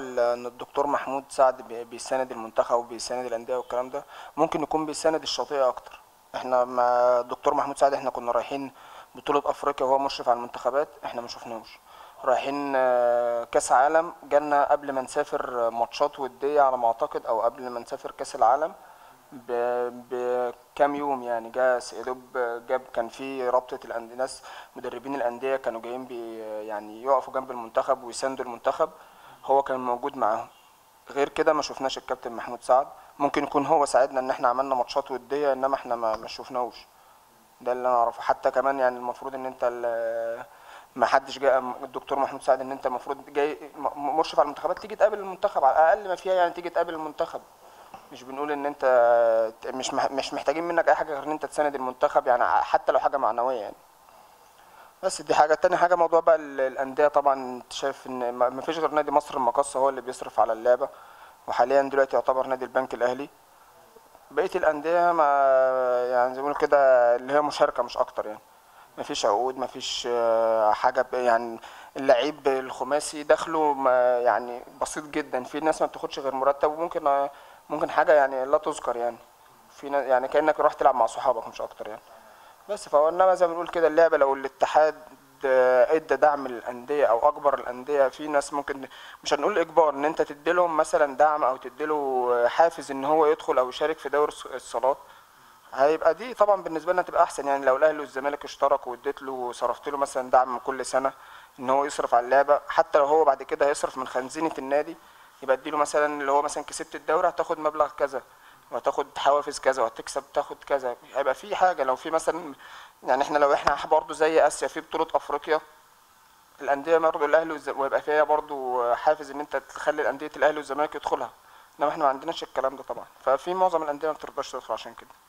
موضوع ان الدكتور محمود سعد بيساند المنتخب وبيساند الانديه والكلام ده، ممكن يكون بيساند الشاطئه اكتر. احنا مع الدكتور محمود سعد احنا كنا رايحين بطوله افريقيا وهو مشرف على المنتخبات، احنا ما شفناهوش. رايحين كاس عالم، جالنا قبل ما نسافر ماتشات وديه على ما اعتقد، او قبل ما نسافر كاس العالم بكام يوم يعني. جاء سيدوب جاب، كان في رابطه الانديه، ناس مدربين الانديه كانوا جايين يعني يقفوا جنب المنتخب ويساندوا المنتخب، هو كان موجود معاهم. غير كده ما شفناش الكابتن محمود سعد. ممكن يكون هو ساعدنا ان احنا عملنا ماتشات وديه، انما احنا ما شفناهوش. ده اللي انا اعرفه. حتى كمان يعني المفروض ان انت ما حدش جاء الدكتور محمود سعد ان انت المفروض جاي مشرف على المنتخبات تيجي تقابل المنتخب، على الاقل ما فيها يعني تيجي تقابل المنتخب. مش بنقول ان انت مش محتاجين منك اي حاجه غير ان انت تساند المنتخب يعني، حتى لو حاجه معنويه يعني. بس دي حاجه. تاني حاجه موضوع بقى الانديه، طبعا انت شايف ان ما فيش غير نادي مصر المقاصه هو اللي بيصرف على اللعبه، وحاليا دلوقتي يعتبر نادي البنك الاهلي. بقيه الانديه ما يعني زي ما بيقولوا كده اللي هي مشاركه مش اكتر يعني، ما فيش عقود، ما فيش حاجه يعني. اللعيب الخماسي دخله يعني بسيط جدا، في ناس ما بتاخدش غير مرتب، وممكن حاجه يعني لا تذكر يعني، في يعني كانك رحت تلعب مع صحابك مش اكتر يعني. بس فهو انما زي ما بنقول كده اللعبه، لو الاتحاد ادى دعم للانديه او اكبر الانديه، في ناس ممكن مش هنقول اجبار ان انت تديلهم مثلا دعم او تديله حافز ان هو يدخل او يشارك في دوري الصالات، هيبقى دي طبعا بالنسبه لنا تبقى احسن يعني. لو الاهلي والزمالك اشتركوا واديت له وصرفت له مثلا دعم كل سنه ان هو يصرف على اللعبه، حتى لو هو بعد كده هيصرف من خزينه النادي، يبقى اديله مثلا اللي هو مثلا كسبت الدوري هتاخد مبلغ كذا، وهتاخد حوافز كذا، وهتكسب تاخد كذا، هيبقى في حاجه. لو في مثلا يعني احنا لو احنا برضه زي اسيا في بطوله افريقيا الانديه برضه الاهلي، ويبقى فيها برضه حافز ان انت تخلي الانديه الاهلي والزمالك يدخلها، انما احنا ما عندناش الكلام ده طبعا. ففي معظم الانديه ما بترضاش تدخل عشان كده.